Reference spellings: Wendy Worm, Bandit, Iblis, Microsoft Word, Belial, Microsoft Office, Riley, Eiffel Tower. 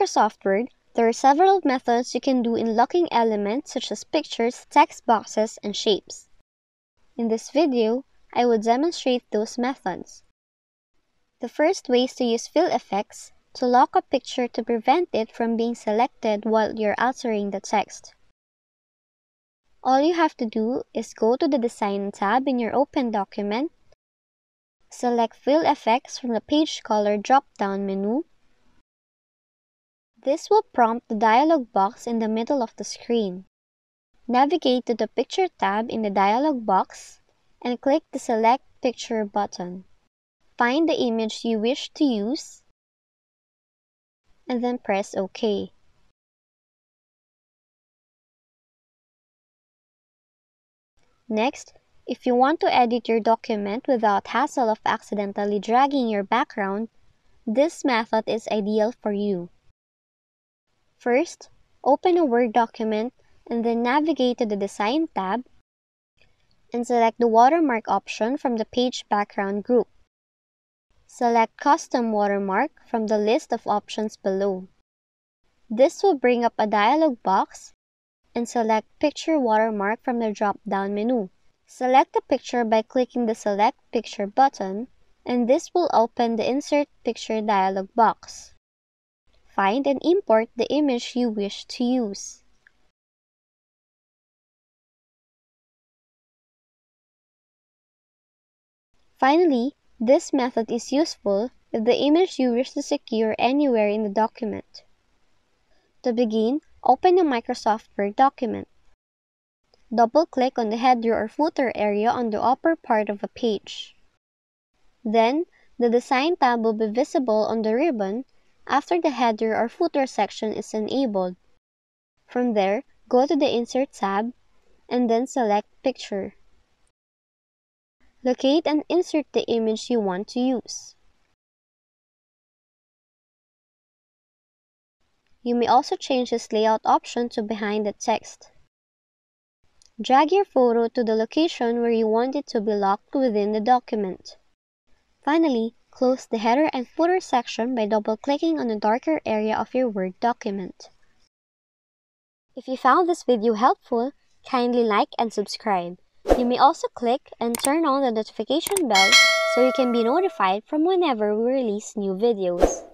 Microsoft Word, there are several methods you can do in locking elements such as pictures, text boxes, and shapes. In this video, I will demonstrate those methods. The first way is to use fill effects to lock a picture to prevent it from being selected while you're altering the text. All you have to do is go to the Design tab in your Open document, select Fill Effects from the Page Color drop-down menu. This will prompt the dialog box in the middle of the screen. Navigate to the Picture tab in the dialog box and click the Select Picture button. Find the image you wish to use and then press OK. Next, if you want to edit your document without hassle of accidentally dragging your background, this method is ideal for you. First, open a Word document and then navigate to the Design tab and select the watermark option from the Page Background group. Select Custom Watermark from the list of options below. This will bring up a dialog box and select Picture Watermark from the drop-down menu. Select a picture by clicking the Select Picture button, and this will open the Insert Picture dialog box. Find and import the image you wish to use. Finally, this method is useful if the image you wish to secure anywhere in the document. To begin, open a Microsoft Word document. Double-click on the header or footer area on the upper part of a page. Then, the Design tab will be visible on the ribbon after the header or footer section is enabled. From there, go to the Insert tab and then select Picture. Locate and insert the image you want to use. You may also change this layout option to behind the text. Drag your photo to the location where you want it to be locked within the document. Finally, close the header and footer section by double-clicking on the darker area of your Word document. If you found this video helpful, kindly like and subscribe. You may also click and turn on the notification bell so you can be notified from whenever we release new videos.